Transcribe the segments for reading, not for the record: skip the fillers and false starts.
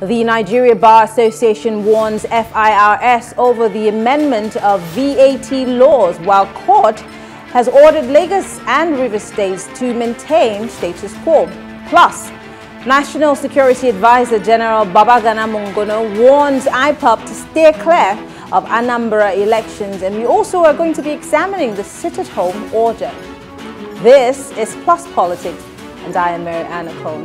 The Nigeria Bar Association warns FIRS over the amendment of VAT laws, while court has ordered Lagos and Rivers states to maintain status quo. Plus, National Security Advisor General Babagana Mongono warns IPOB to steer clear of Anambra elections, and we also are going to be examining the sit-at-home order. This is Plus Politics, and I am Mary Anna Cole.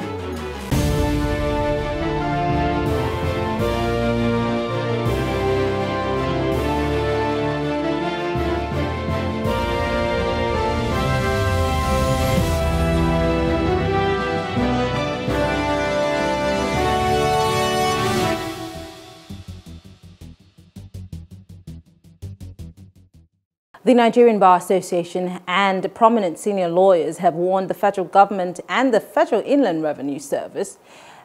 The Nigerian Bar Association and prominent senior lawyers have warned the federal government and the Federal Inland Revenue Service,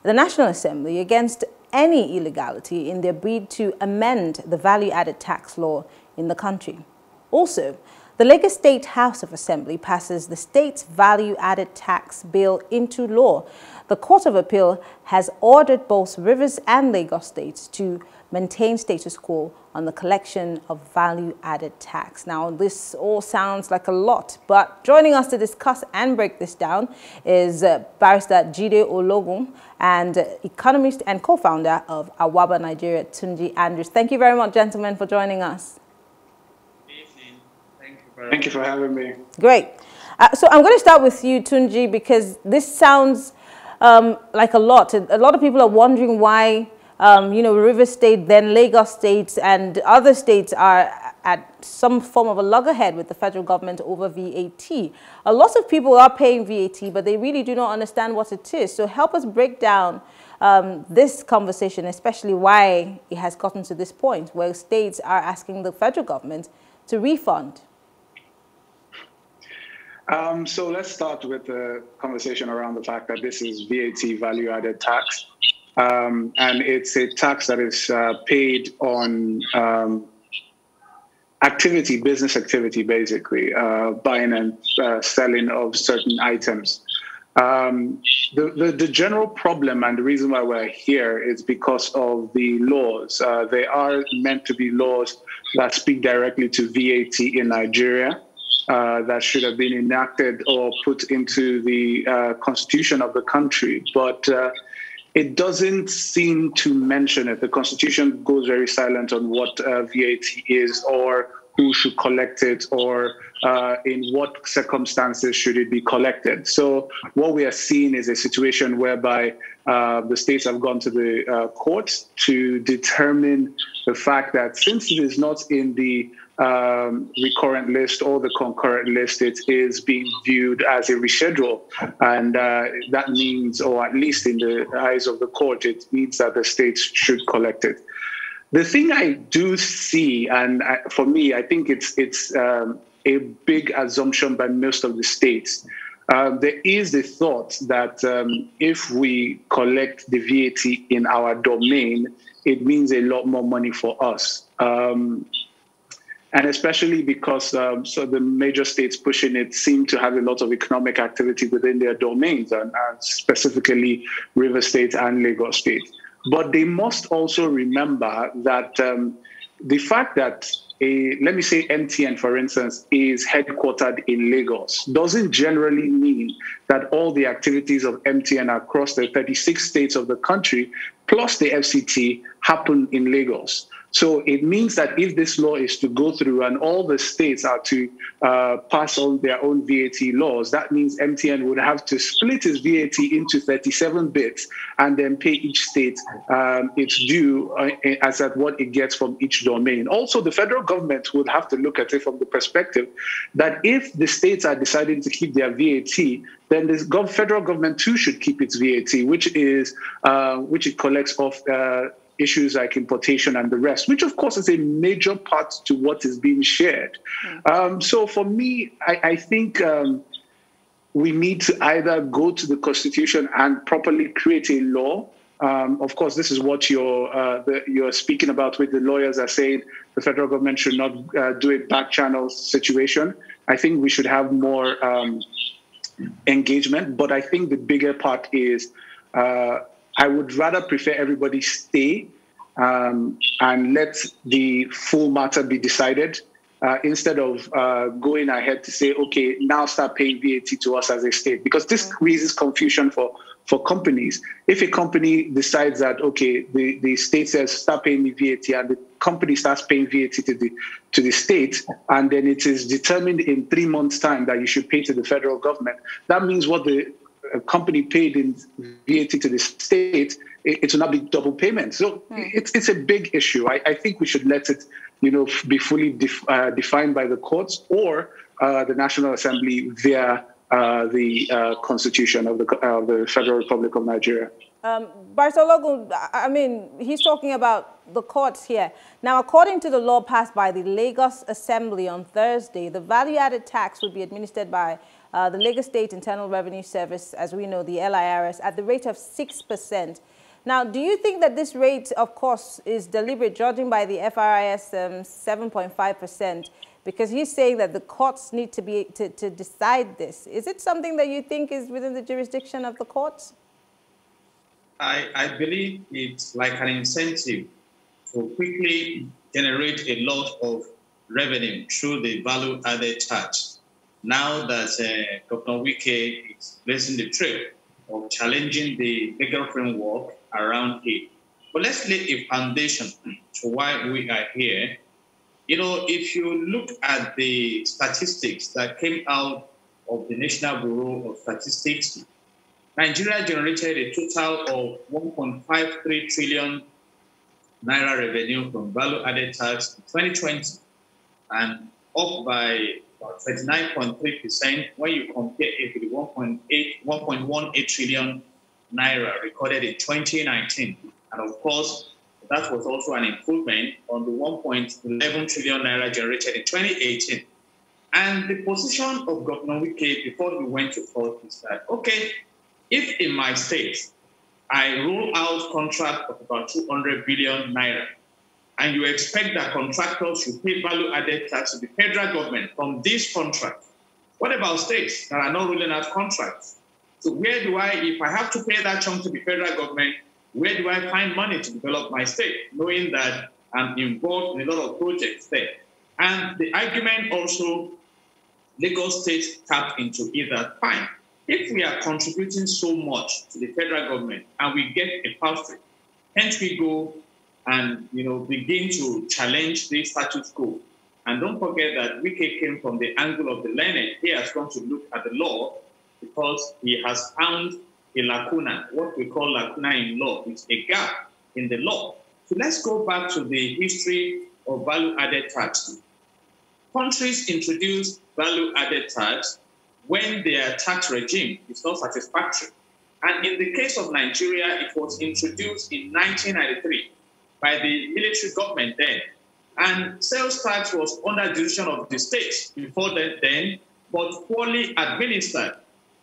the National Assembly, against any illegality in their bid to amend the value-added tax law in the country. Also, the Lagos State House of Assembly passes the state's value-added tax bill into law. The Court of Appeal has ordered both Rivers and Lagos states to maintain status quo on the collection of value-added tax. Now, this all sounds like a lot, but joining us to discuss and break this down is Barrister Jide Ologun and economist and co-founder of Awaba Nigeria, Tunji Andrews. Thank you very much, gentlemen, for joining us. Good evening. Thank you for having me. Great. So I'm going to start with you, Tunji, because this sounds like a lot. A lot of people are wondering why Rivers State, then Lagos State, and other states are at some form of a loggerhead with the federal government over VAT. A lot of people are paying VAT, but they really do not understand what it is. So help us break down this conversation, especially why it has gotten to this point where states are asking the federal government to refund. So let's start with the conversation around the fact that this is VAT, value-added tax. And it's a tax that is paid on business activity, basically, buying and selling of certain items. The general problem and the reason why we're here is because of the laws. They are meant to be laws that speak directly to VAT in Nigeria. That should have been enacted or put into the constitution of the country. But it doesn't seem to mention it. The Constitution goes very silent on what VAT is, or who should collect it, or in what circumstances should it be collected. So what we are seeing is a situation whereby the states have gone to the courts to determine the fact that since it is not in the recurrent list or the concurrent list, it is being viewed as a reschedule, and that means, or at least in the eyes of the court, it means that the states should collect it. The thing I do see, and for me, I think it's a big assumption by most of the states. There is the thought that if we collect the VAT in our domain, it means a lot more money for us. And especially because the major states pushing it seem to have a lot of economic activity within their domains, and specifically Rivers State and Lagos State. But they must also remember that the fact that, let me say MTN, for instance, is headquartered in Lagos doesn't generally mean that all the activities of MTN across the 36 states of the country, plus the FCT, happen in Lagos. So it means that if this law is to go through and all the states are to pass on their own VAT laws, that means MTN would have to split its VAT into 37 bits and then pay each state its due as at what it gets from each domain. Also, the federal government would have to look at it from the perspective that if the states are deciding to keep their VAT, then the federal government too should keep its VAT, which it collects off issues like importation and the rest, which of course is a major part to what is being shared. So for me, I think we need to either go to the Constitution and properly create a law. Of course, this is what you're speaking about with the lawyers are saying the federal government should not do a back channel situation. I think we should have more engagement, but I think the bigger part is I would rather prefer everybody stay and let the full matter be decided instead of going ahead to say, okay, now start paying VAT to us as a state. Because this raises confusion for companies. If a company decides that, okay, the state says, start paying me VAT, and the company starts paying VAT to the state, and then it is determined in 3 months' time that you should pay to the federal government, that means what the company paid in VAT to the state, it will not be double payment. So it's a big issue. I think we should let it, be fully defined by the courts or the National Assembly via the Constitution of the Federal Republic of Nigeria. Bartologu, I mean, he's talking about the courts here. Now, according to the law passed by the Lagos Assembly on Thursday, the value-added tax would be administered by the Lagos State Internal Revenue Service, as we know, the LIRS, at the rate of 6%. Now, do you think that this rate, of course, is deliberate, judging by the FIRS 7.5%? Because he's saying that the courts need to be to decide this. Is it something that you think is within the jurisdiction of the courts? I believe it's like an incentive to quickly generate a lot of revenue through the value-added tax. Now that Governor Wike is placing the trip of challenging the legal framework around it. But let's lay a foundation to why we are here. If you look at the statistics that came out of the National Bureau of Statistics, Nigeria generated a total of 1.53 trillion naira revenue from value-added tax in 2020, and up by 39.3% when you compare it with 1.18 trillion naira recorded in 2019. And of course, that was also an improvement on the 1.11 trillion naira generated in 2018. And the position of Governor Wike before he went to court is that, okay, if in my state I rule out contract of about 200 billion naira, and you expect that contractors should pay value-added tax to the federal government from this contract, what about states that are not ruling out contracts? So where do I, if I have to pay that chunk to the federal government, where do I find money to develop my state, knowing that I'm involved in a lot of projects there? And the argument also, Lagos State tapped into it that, fine, if we are contributing so much to the federal government and we get a pass-through, can't we go and begin to challenge the status quo? And don't forget that Wike came from the angle of the learned. He has come to look at the law because he has found a lacuna. What we call lacuna in law is a gap in the law. So let's go back to the history of value-added tax. Countries introduce value-added tax when their tax regime is not satisfactory. And in the case of Nigeria, it was introduced in 1993. By the military government then. And sales tax was under the jurisdiction of the states before that then, but poorly administered.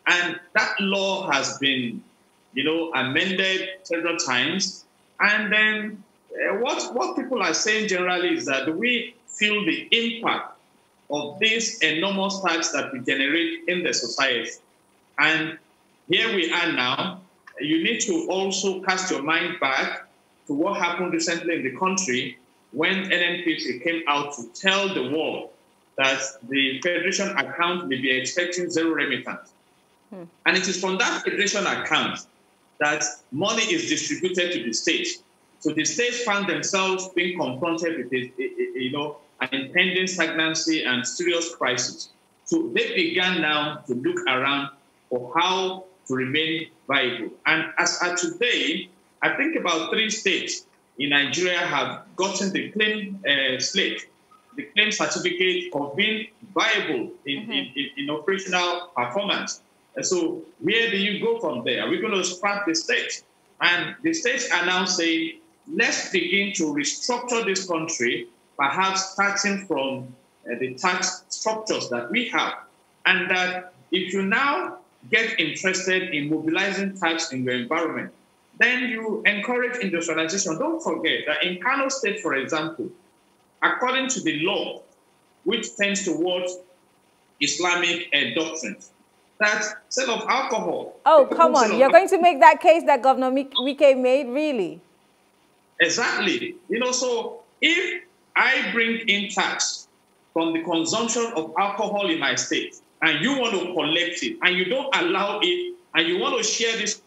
And that law has been, amended several times. And then what people are saying generally is that we feel the impact of this enormous tax that we generate in the society. And here we are now. You need to also cast your mind back to what happened recently in the country when NNPC came out to tell the world that the Federation account may be expecting zero remittance. And it is from that Federation account that money is distributed to the states. So the states found themselves being confronted with an impending stagnancy and serious crisis. So they began now to look around for how to remain viable. And as at today, I think about 3 states in Nigeria have gotten the claim slate, the claim certificate of being viable in operational performance. And so where do you go from there? Are we going to scrap the states? And the states are now saying, let's begin to restructure this country, perhaps starting from the tax structures that we have. And that if you now get interested in mobilizing tax in your environment, then you encourage industrialization. Don't forget that in Kano State, for example, according to the law, which tends towards Islamic doctrines, that sale of alcohol. Oh, come on. You're going to make that case that Governor Wike made, really? Exactly. You know, so if I bring in tax from the consumption of alcohol in my state, and you want to collect it, and you don't allow it, and you want to share this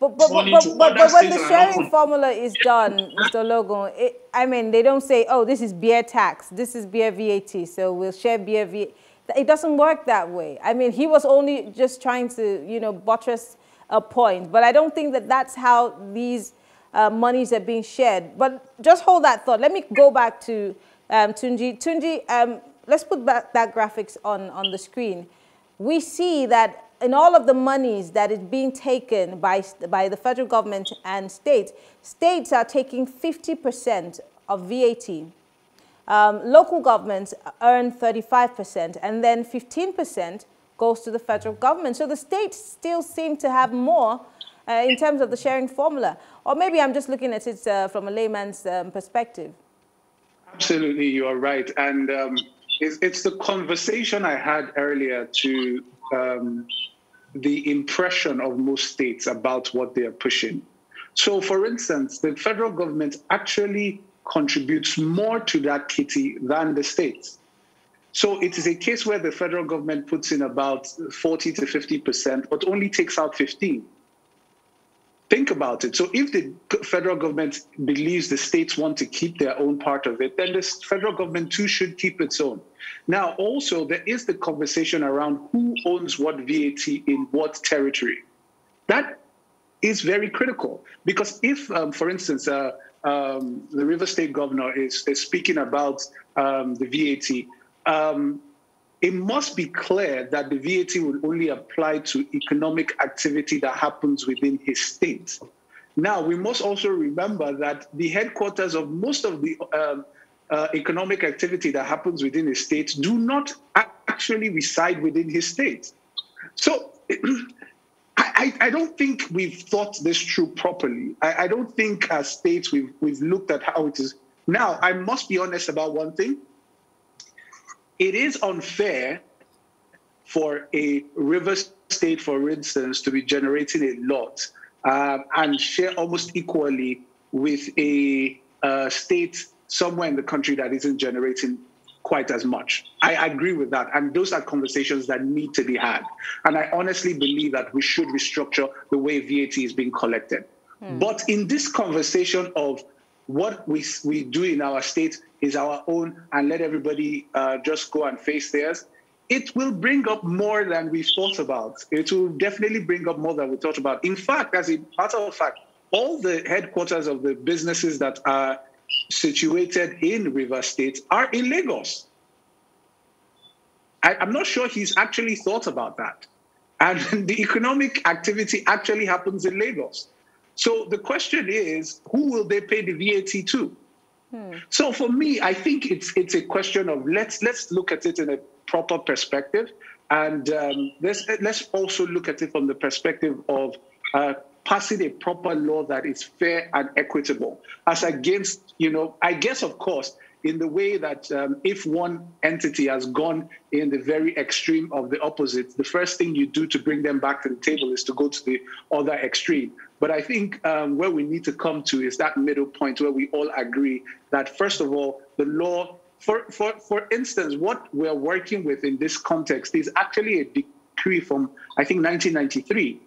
money to other states. But when the sharing formula is done, Mr. Ologun, I mean, they don't say, oh, this is beer tax, this is beer VAT, so we'll share beer VAT. It doesn't work that way. I mean, he was only just trying to, you know, buttress a point. But I don't think that that's how these monies are being shared. But just hold that thought. Let me go back to Tunji. Tunji, let's put back that graphics on the screen. We see that in all of the monies that is being taken by the federal government and states, states are taking 50% of VAT. Local governments earn 35%, and then 15% goes to the federal government. So the states still seem to have more in terms of the sharing formula. Or maybe I'm just looking at it from a layman's perspective. Absolutely, you are right. And it's the conversation I had earlier to the impression of most states about what they are pushing. So, for instance, the federal government actually contributes more to that kitty than the states. So it is a case where the federal government puts in about 40 to 50%, but only takes out 15. Think about it. So if the federal government believes the states want to keep their own part of it, then the federal government too should keep its own. Now, also, there is the conversation around who owns what VAT in what territory. That is very critical, because if, for instance, the Rivers State governor is speaking about the VAT, it must be clear that the VAT will only apply to economic activity that happens within his state. Now, we must also remember that the headquarters of most of the economic activity that happens within his state do not actually reside within his state. So I don't think we've thought this through properly. I don't think as states we've looked at how it is. Now, I must be honest about one thing. It is unfair for a Rivers State, for instance, to be generating a lot and share almost equally with a state somewhere in the country that isn't generating quite as much. I agree with that. And those are conversations that need to be had. And I honestly believe that we should restructure the way VAT is being collected. Mm. But in this conversation of what we do in our state is our own and let everybody just go and face theirs, it will bring up more than we thought about. It will definitely bring up more than we thought about. In fact, as a matter of fact, all the headquarters of the businesses that are situated in Rivers State are in Lagos. I'm not sure he's actually thought about that. And the economic activity actually happens in Lagos. So the question is, who will they pay the VAT to? Hmm. So for me, I think it's a question of let's look at it in a proper perspective. And let's also look at it from the perspective of passing a proper law that is fair and equitable, as against, you know, I guess, of course, in the way that if one entity has gone in the very extreme of the opposite, the first thing you do to bring them back to the table is to go to the other extreme. But I think where we need to come to is that middle point where we all agree that, first of all, the law, for instance, what we're working with in this context is actually a decree from, I think, 1993,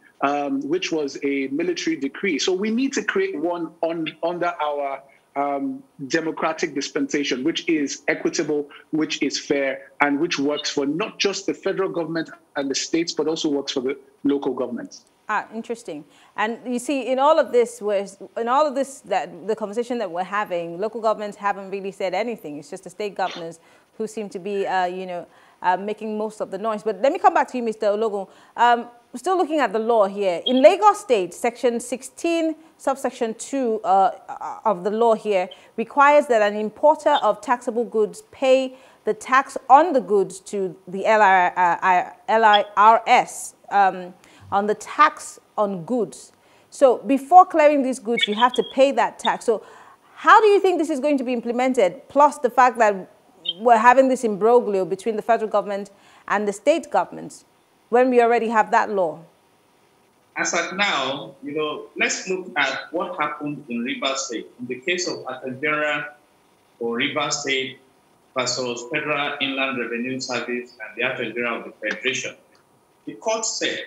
which was a military decree. So we need to create one under our democratic dispensation, which is equitable, which is fair, and which works for not just the federal government and the states, but also works for the local governments. Ah, interesting. And you see, in all of this, the conversation that we're having, local governments haven't really said anything. It's just the state governors who seem to be, you know, making most of the noise. But let me come back to you, Mr. Ologun. Still looking at the law here. In Lagos State, Section 16, subsection 2 of the law here requires that an importer of taxable goods pay the tax on the goods to the LIRS on the tax on goods. So before clearing these goods, you have to pay that tax. So how do you think this is going to be implemented? Plus the fact that we're having this imbroglio between the federal government and the state governments. when we already have that law? As of now, you know, let's look at what happened in Rivers State. In the case of Attorney General for Rivers State versus Federal Inland Revenue Service and the Attorney General of the Federation, the court said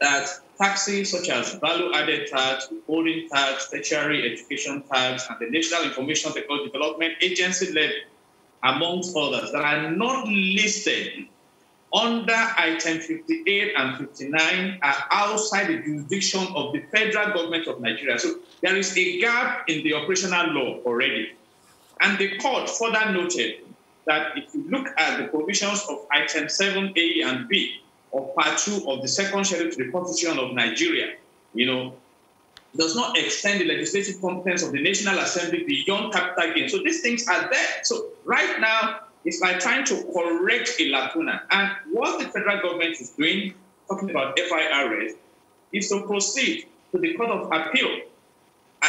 that taxes such as value-added tax, holding tax, tertiary education tax, and the National Information Technology Development Agency levy, amongst others, that are not listed under item 58 and 59 are outside the jurisdiction of the federal government of Nigeria. So there is a gap in the operational law already. And the court further noted that if you look at the provisions of item 7A and B of part 2 of the second schedule to the Constitution of Nigeria, you know, does not extend the legislative competence of the National Assembly beyond capital gain. So these things are there. So right now, it's like trying to correct a lacuna. And what the federal government is doing, talking about FIRS, is to proceed to the Court of Appeal.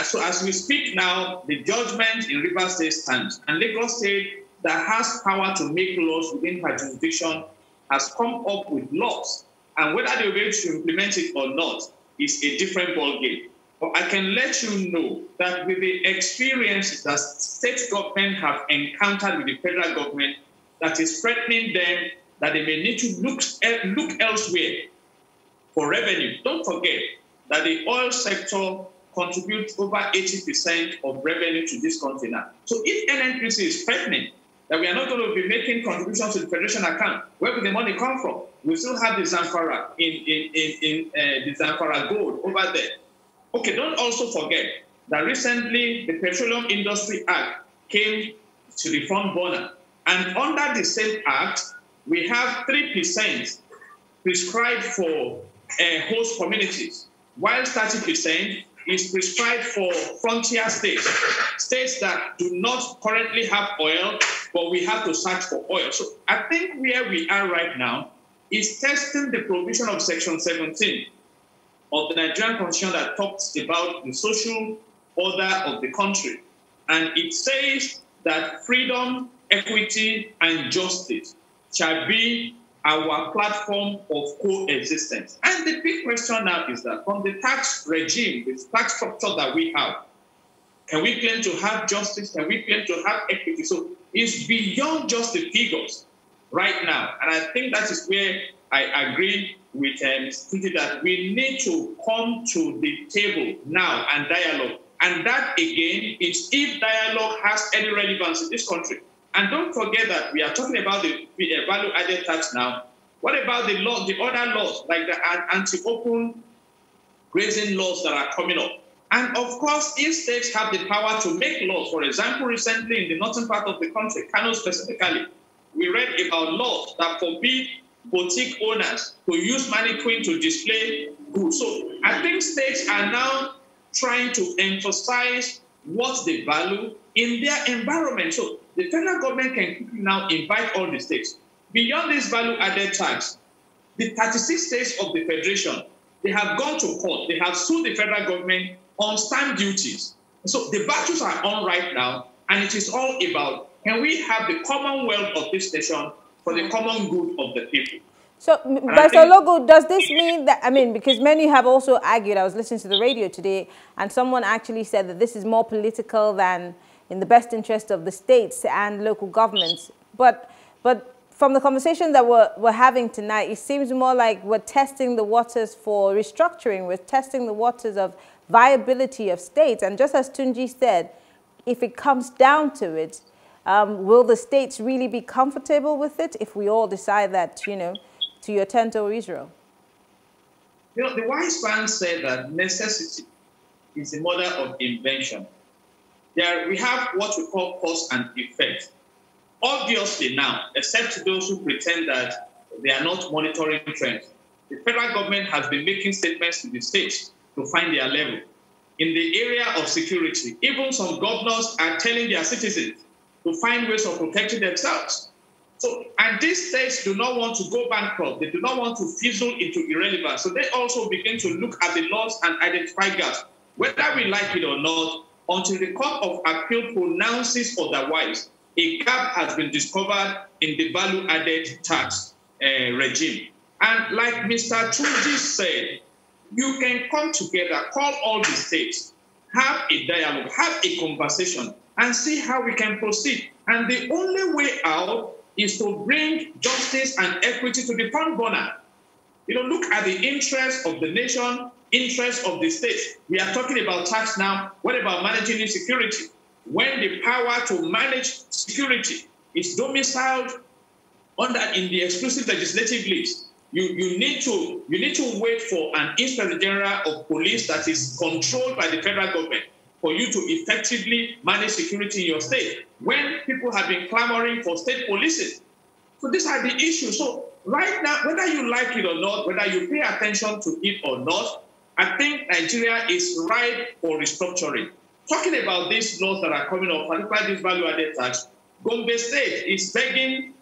So as we speak now, the judgment in Rivers State stands. And Lagos State, that has power to make laws within her jurisdiction, has come up with laws. And whether they'll be able to implement it or not is a different ballgame. But I can let you know that with the experiences that state government have encountered with the federal government that is threatening them, that they may need to look elsewhere for revenue. Don't forget that the oil sector contributes over 80% of revenue to this country now. So if NNPC is threatening that we are not going to be making contributions to the federation account, where will the money come from? We still have the Zamfara, the Zamfara gold over there. Okay, don't also forget that recently the Petroleum Industry Act came to the front burner. And under the same act, we have 3% prescribed for host communities, while 30% is prescribed for frontier states, states that do not currently have oil, but we have to search for oil. So I think where we are right now is testing the provision of Section 17 of the Nigerian Constitution that talks about the social order of the country. And it says that freedom, equity, and justice shall be our platform of coexistence. And the big question now is that from the tax regime, the tax structure that we have, can we claim to have justice? Can we claim to have equity? So it's beyond just the figures right now. And I think that is where I agree with Ms. Tunji that we need to come to the table now and dialogue. And that, again, is if dialogue has any relevance in this country. And don't forget that we are talking about the value-added tax now. What about the law, the other laws, like the anti-open grazing laws that are coming up? And, of course, if states have the power to make laws, for example, recently in the northern part of the country, Kano specifically, we read about laws that forbid boutique owners who use mannequin to display goods. So I think states are now trying to emphasize what they value in their environment. So the federal government can now invite all the states. Beyond this value-added tax, the 36 states of the federation, they have gone to court. They have sued the federal government on stamp duties. So the battles are on right now, and it is all about, can we have the commonwealth of this nation for the common good of the people? So, Professor Ologun, does this mean that, I mean, because many have also argued, I was listening to the radio today, and someone actually said that this is more political than in the best interest of the states and local governments. But from the conversation that we're having tonight, it seems more like we're testing the waters for restructuring, we're testing the waters of viability of states. And just as Tunji said, if it comes down to it, will the states really be comfortable with it if we all decide that, you know, to your tent, O Israel? You know, the wise man said that necessity is the mother of invention. There we have what we call cause and effect. Obviously now, except to those who pretend that they are not monitoring trends, the federal government has been making statements to the states to find their level. In the area of security, even some governors are telling their citizens to find ways of protecting themselves. So, and these states do not want to go bankrupt. They do not want to fizzle into irrelevance. So they also begin to look at the laws and identify gaps, whether we like it or not, until the Court of Appeal pronounces otherwise. A gap has been discovered in the value-added tax regime. And like Mr. Tunji said, you can come together, call all the states, have a dialogue, have a conversation, and see how we can proceed. And the only way out is to bring justice and equity to the front burner. You know, look at the interests of the nation, interests of the state. We are talking about tax now. What about managing insecurity? When the power to manage security is domiciled under in the exclusive legislative list, you need to wait for an Inspector General of Police that is controlled by the federal government for you to effectively manage security in your state, when people have been clamoring for state policing. So these are the issues. So right now, whether you like it or not, whether you pay attention to it or not, I think Nigeria is ripe for restructuring. Talking about these laws that are coming up, particularly this value-added tax, Gombe State is begging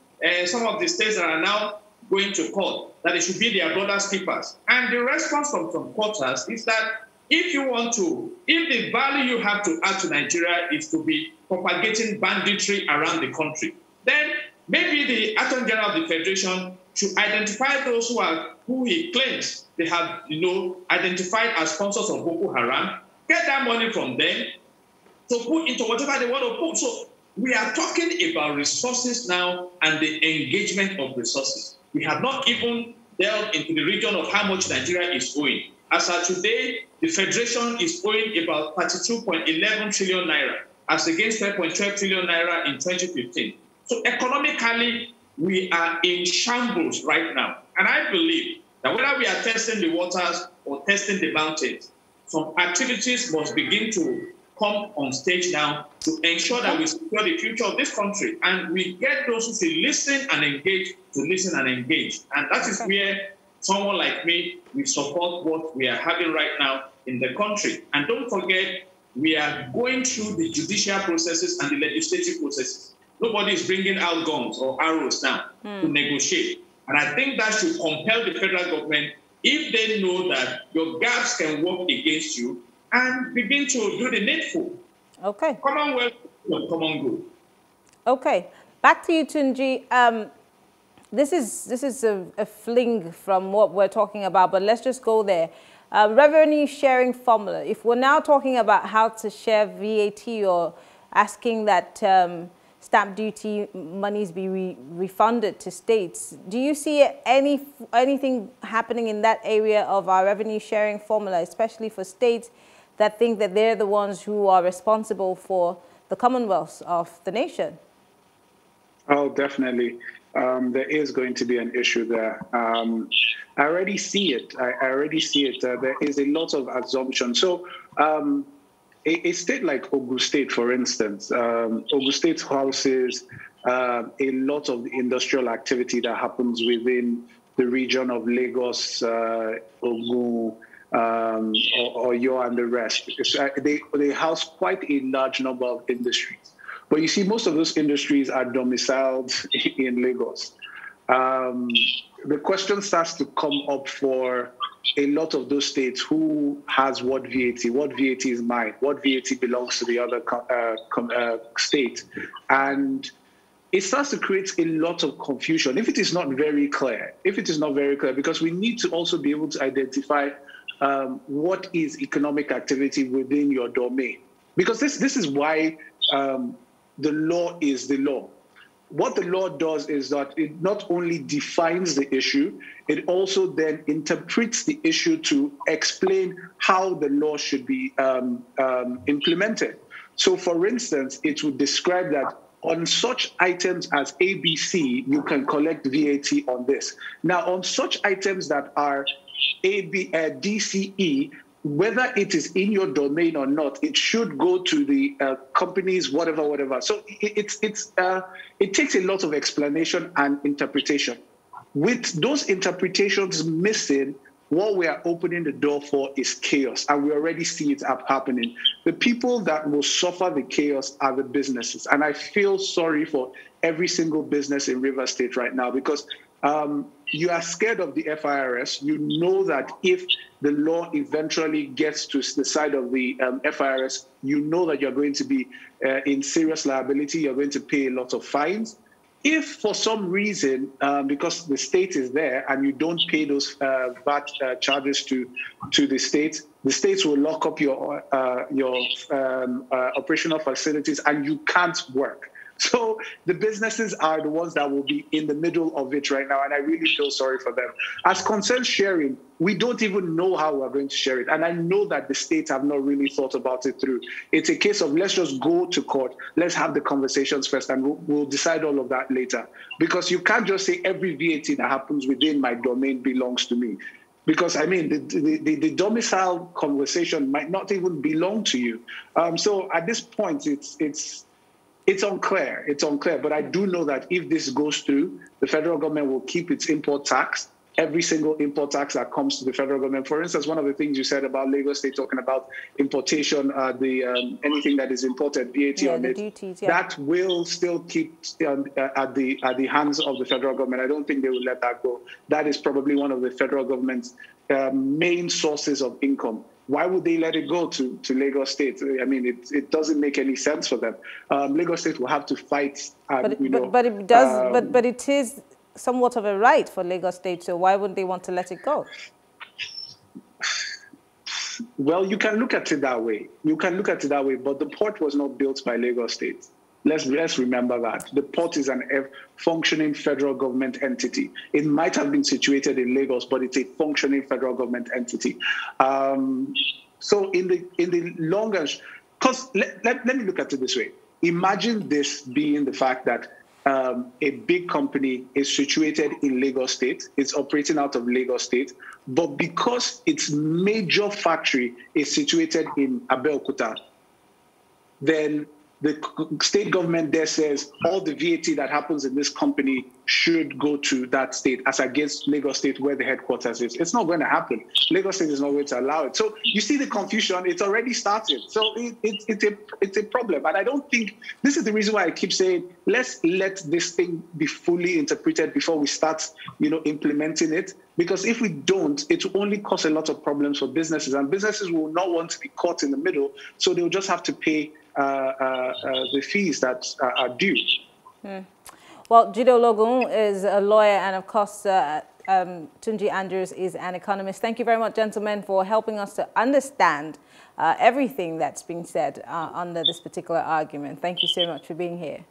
some of the states that are now going to court that it should be their brother's keepers. And the response from some quarters is that if you want to, if the value you have to add to Nigeria is to be propagating banditry around the country, then maybe the Attorney General of the Federation should identify those who he claims they have, you know, identified as sponsors of Boko Haram, get that money from them to put into whatever they want to put. So we are talking about resources now and the engagement of resources. We have not even delved into the region of how much Nigeria is owing. As of today, the Federation is owing about 32.11 trillion naira, as against 12.12 trillion naira in 2015. So economically, we are in shambles right now. And I believe that whether we are testing the waters or testing the mountains, some activities must begin to come on stage now to ensure that we secure the future of this country. And we get those who listen and engage to listen and engage. And that is where someone like me will support what we are having right now in the country. And don't forget, we are going through the judicial processes and the legislative processes. Nobody is bringing out guns or arrows now to negotiate. And I think that should compel the federal government, if they know that your gaps can work against you, and begin to do the needful. Okay. Commonwealth, common good. Okay. Back to you, Tunji. This is a fling from what we're talking about, but let's just go there. Revenue sharing formula. If we're now talking about how to share VAT or asking that stamp duty monies be refunded to states, do you see anything happening in that area of our revenue sharing formula, especially for states that think that they're the ones who are responsible for the commonwealth of the nation? Oh, definitely. There is going to be an issue there. I already see it. I already see it. There is a lot of assumption. So a state like Ogun State, for instance, Ogun State houses a lot of industrial activity that happens within the region of Lagos, Ogun, Oyo, and the rest. They house quite a large number of industries. But you see, most of those industries are domiciled in Lagos. The question starts to come up for a lot of those states: who has what VAT is mine, what VAT belongs to the other state. And it starts to create a lot of confusion if it is not very clear, because we need to also be able to identify what is economic activity within your domain. Because this is why the law is the law. What the law does is that it not only defines the issue, it also then interprets the issue to explain how the law should be implemented. So, for instance, it would describe that on such items as ABC, you can collect VAT on this. Now, on such items that are DCE, whether it is in your domain or not, it should go to the companies, whatever. So it takes a lot of explanation and interpretation. With those interpretations missing, what we are opening the door for is chaos, and we already see it happening. The people that will suffer the chaos are the businesses, and I feel sorry for every single business in Rivers State right now, because you are scared of the FIRS. You know that if the law eventually gets to the side of the FIRS, you know that you're going to be in serious liability. You're going to pay a lot of fines. If for some reason, because the state is there and you don't pay those VAT charges to the state, the states will lock up your operational facilities and you can't work. So the businesses are the ones that will be in the middle of it right now, and I really feel sorry for them. As concerns sharing, we don't even know how we're going to share it, and I know that the states have not really thought about it through. It's a case of let's just go to court, let's have the conversations first, and we'll decide all of that later. Because you can't just say every VAT that happens within my domain belongs to me. Because, I mean, the domicile conversation might not even belong to you. So at this point, it's unclear. It's unclear. But I do know that if this goes through, the federal government will keep its import tax, every single import tax that comes to the federal government. For instance, one of the things you said about Lagos State talking about importation, anything that is imported, VAT on it, duties, that will still keep at the hands of the federal government. I don't think they will let that go. That is probably one of the federal government's main sources of income. Why would they let it go to Lagos State? I mean, it doesn't make any sense for them. Lagos State will have to fight. But it does. But it is somewhat of a right for Lagos State. So why wouldn't they want to let it go? Well, you can look at it that way. You can look at it that way. But the port was not built by Lagos State. Let's remember that. The port is a functioning federal government entity. It might have been situated in Lagos, but it's a functioning federal government entity. So in the longer, because let me look at it this way. Imagine this being the fact that a big company is situated in Lagos State. It's operating out of Lagos State, but because its major factory is situated in Abeokuta, then the state government there says all the VAT that happens in this company should go to that state as against Lagos State where the headquarters is. It's not going to happen. Lagos State is not going to allow it. So you see the confusion. It's already started. So it's a problem. And I don't think this is the reason why I keep saying let's let this thing be fully interpreted before we start, implementing it. Because if we don't, it will only cause a lot of problems for businesses. And businesses will not want to be caught in the middle. So they'll just have to pay the fees that are due. Well, Jide Ologun is a lawyer, and of course Tunji Andrews is an economist. Thank you very much, gentlemen, for helping us to understand everything that's been said under this particular argument. Thank you so much for being here.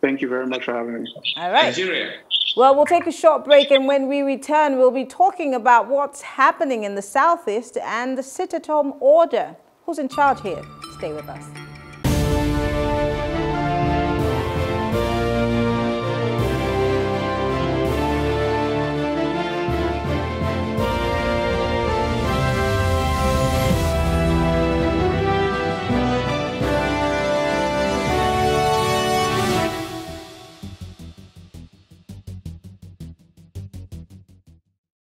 Thank you very much for having me. All right. Nigeria. Well, we'll take a short break, and when we return, we'll be talking about what's happening in the Southeast and the sit-at-home order. Who's in charge here? Stay with us.